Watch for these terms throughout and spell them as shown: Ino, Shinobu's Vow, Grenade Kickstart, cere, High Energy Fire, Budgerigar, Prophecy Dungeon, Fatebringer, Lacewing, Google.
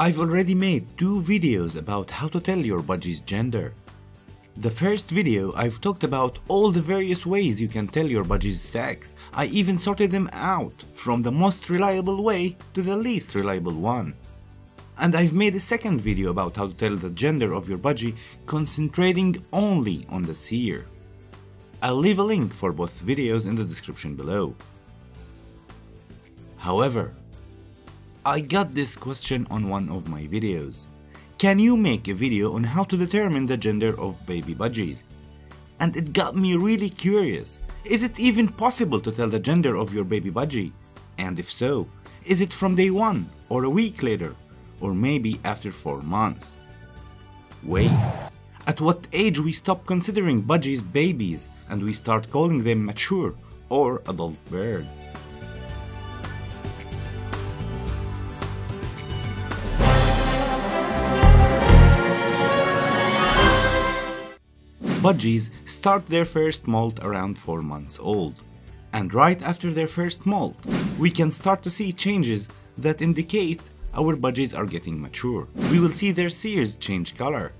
I've already made 2 videos about how to tell your budgie's gender. The first video I've talked about all the various ways you can tell your budgie's sex. I even sorted them out from the most reliable way to the least reliable one. And I've made a second video about how to tell the gender of your budgie, concentrating only on the cere. I'll leave a link for both videos in the description below. However, I got this question on one of my videos. Can you make a video on how to determine the gender of baby budgies? And it got me really curious. Is it even possible to tell the gender of your baby budgie? And if so, is it from day one or a week later? Or maybe after 4 months? Wait, at what age we stop considering budgies babies and we start calling them mature or adult birds? Budgies start their first molt around 4 months old, and right after their first molt, we can start to see changes that indicate our budgies are getting mature. We will see their ceres change color,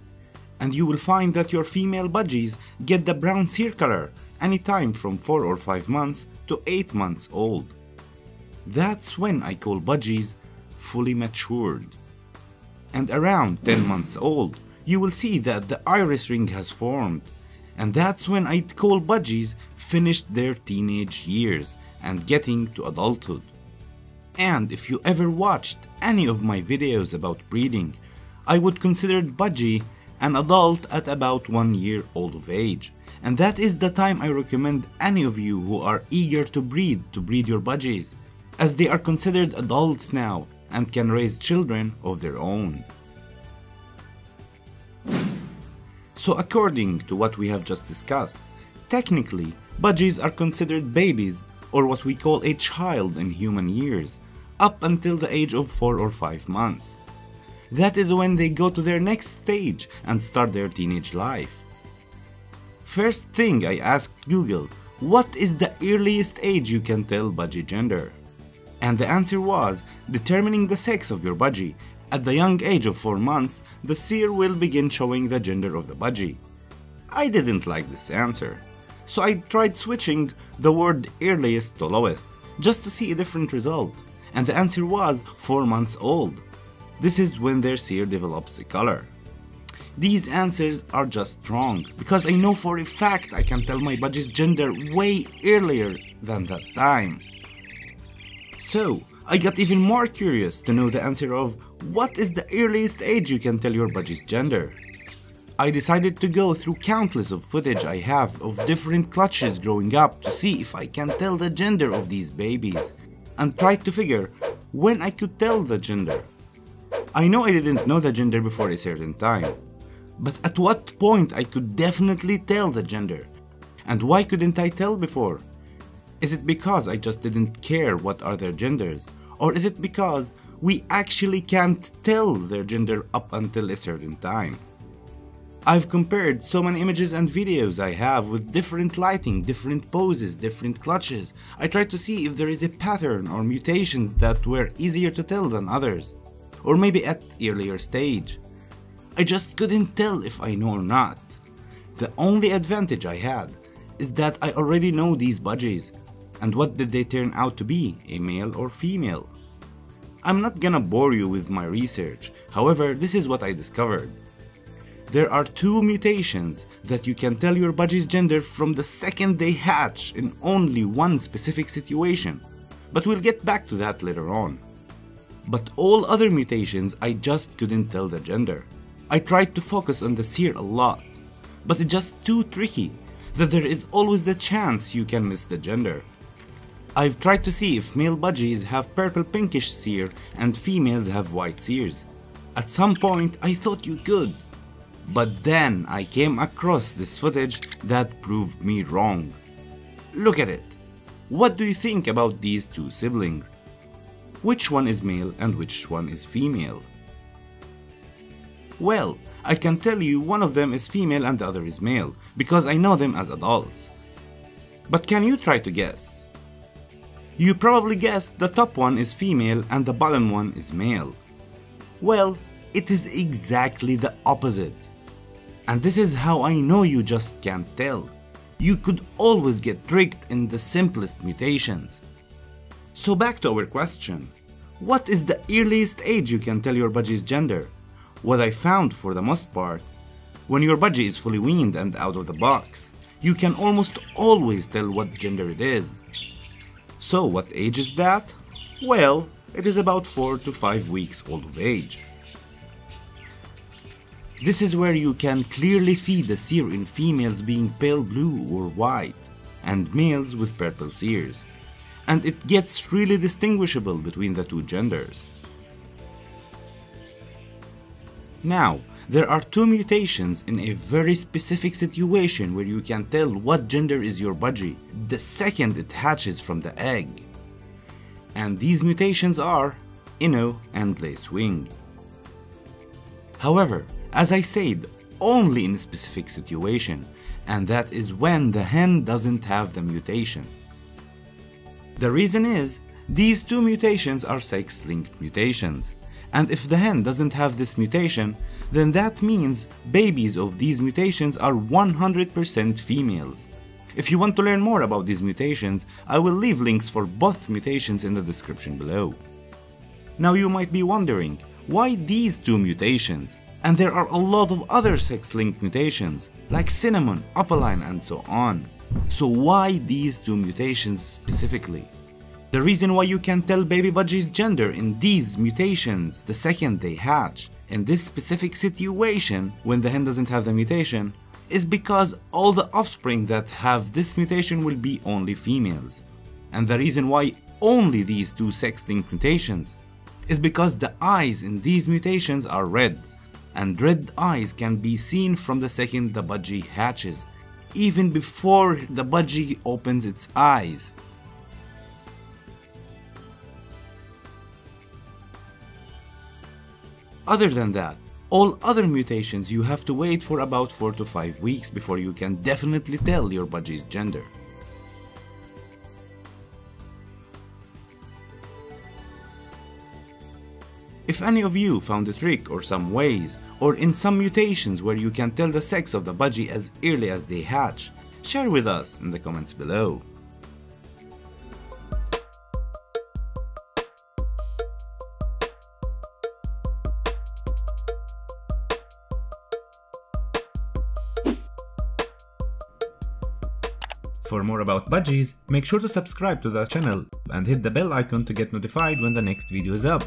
and you will find that your female budgies get the brown cere color anytime from 4 or 5 months to 8 months old. That's when I call budgies fully matured. And around 10 months old, you will see that the iris ring has formed, and that's when I'd call budgies finished their teenage years and getting to adulthood. And if you ever watched any of my videos about breeding, I would consider budgie an adult at about 1 year old of age, and that is the time I recommend any of you who are eager to breed your budgies, as they are considered adults now and can raise children of their own. So according to what we have just discussed, technically, budgies are considered babies, or what we call a child in human years, up until the age of 4 or 5 months. That is when they go to their next stage and start their teenage life. First thing I asked Google, what is the earliest age you can tell budgie gender? And the answer was, determining the sex of your budgie. At the young age of 4 months, the cere will begin showing the gender of the budgie. I didn't like this answer, so I tried switching the word earliest to lowest, just to see a different result, and the answer was 4 months old. This is when their cere develops a color. These answers are just wrong, because I know for a fact I can tell my budgie's gender way earlier than that time. So, I got even more curious to know the answer of what is the earliest age you can tell your budgie's gender. I decided to go through countless of footage I have of different clutches growing up to see if I can tell the gender of these babies, and tried to figure when I could tell the gender. I know I didn't know the gender before a certain time, but at what point I could definitely tell the gender, and why couldn't I tell before? Is it because I just didn't care what are their genders? Or is it because we actually can't tell their gender up until a certain time? I've compared so many images and videos I have with different lighting, different poses, different clutches. I tried to see if there is a pattern or mutations that were easier to tell than others, or maybe at earlier stage. I just couldn't tell if I know or not. The only advantage I had is that I already know these budgies, and what did they turn out to be, a male or female? I'm not gonna bore you with my research, however, this is what I discovered. There are 2 mutations that you can tell your budgie's gender from the second they hatch in only one specific situation, but we'll get back to that later on. But all other mutations I just couldn't tell the gender. I tried to focus on the cere a lot, but it's just too tricky that there is always the chance you can miss the gender. I've tried to see if male budgies have purple pinkish cere and females have white ceres. At some point I thought you could, but then I came across this footage that proved me wrong. Look at it. What do you think about these 2 siblings? Which one is male and which one is female? Well, I can tell you one of them is female and the other is male, because I know them as adults. But can you try to guess? You probably guessed the top one is female and the bottom one is male. Well, it is exactly the opposite. And this is how I know you just can't tell. You could always get tricked in the simplest mutations. So back to our question. What is the earliest age you can tell your budgie's gender? What I found for the most part, when your budgie is fully weaned and out of the box, you can almost always tell what gender it is. So what age is that? Well, it is about 4 to 5 weeks old of age. This is where you can clearly see the cere in females being pale blue or white, and males with purple ceres, and it gets really distinguishable between the two genders. Now, there are two mutations in a very specific situation where you can tell what gender is your budgie the second it hatches from the egg. And these mutations are Ino and Lacewing. However, as I said, only in a specific situation, and that is when the hen doesn't have the mutation. The reason is, these two mutations are sex-linked mutations, and if the hen doesn't have this mutation, then that means babies of these mutations are 100% females. If you want to learn more about these mutations, I will leave links for both mutations in the description below. Now you might be wondering, why these two mutations? And there are a lot of other sex-linked mutations, like cinnamon, opaline, and so on. So why these two mutations specifically? The reason why you can tell baby budgie's gender in these mutations the second they hatch, in this specific situation when the hen doesn't have the mutation, is because all the offspring that have this mutation will be only females. And the reason why only these two sex-linked mutations is because the eyes in these mutations are red, and red eyes can be seen from the second the budgie hatches, even before the budgie opens its eyes. Other than that, all other mutations you have to wait for about 4 to 5 weeks before you can definitely tell your budgie's gender. If any of you found a trick or some ways, or in some mutations where you can tell the sex of the budgie as early as they hatch, share with us in the comments below. For more about budgies, make sure to subscribe to the channel and hit the bell icon to get notified when the next video is up.